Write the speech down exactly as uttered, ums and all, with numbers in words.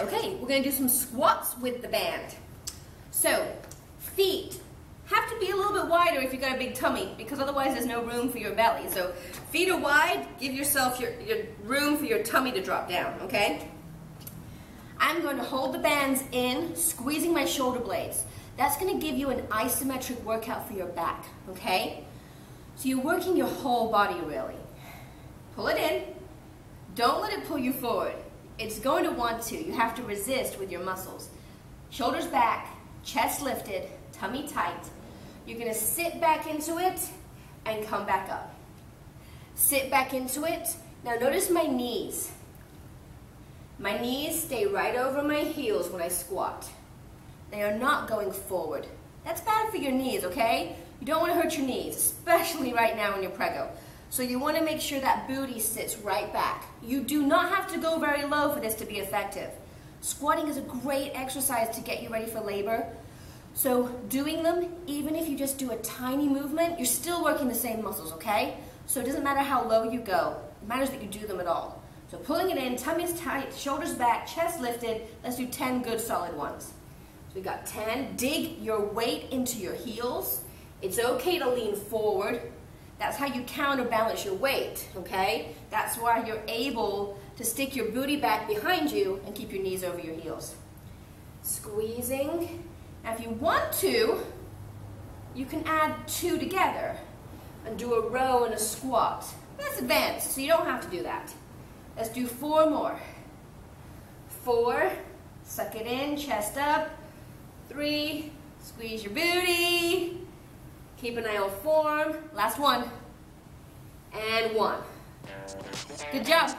Okay, we're going to do some squats with the band. So, feet have to be a little bit wider if you've got a big tummy, because otherwise there's no room for your belly. So, feet are wide, give yourself your, your room for your tummy to drop down, okay? I'm going to hold the bands in, squeezing my shoulder blades. That's going to give you an isometric workout for your back, okay? So you're working your whole body really. Pull it in. Don't let it pull you forward. It's going to want to. You have to resist with your muscles. Shoulders back, chest lifted, tummy tight. You're going to sit back into it and come back up. Sit back into it. Now notice my knees. My knees stay right over my heels when I squat. They are not going forward. That's bad for your knees, okay? You don't want to hurt your knees, especially right now in your prego. So you want to make sure that booty sits right back. You do not have to go very low for this to be effective. Squatting is a great exercise to get you ready for labor. So doing them, even if you just do a tiny movement, you're still working the same muscles, okay? So it doesn't matter how low you go. It matters that you do them at all. So pulling it in, tummy's tight, shoulders back, chest lifted. Let's do ten good solid ones. So we got ten. Dig your weight into your heels. It's okay to lean forward. That's how you counterbalance your weight, okay? That's why you're able to stick your booty back behind you and keep your knees over your heels. Squeezing. Now if you want to, you can add two together and do a row and a squat. That's advanced, so you don't have to do that. Let's do four more. Four, suck it in, chest up. Three, squeeze your booty. Keep an eye on form. Last one. And one. Good job.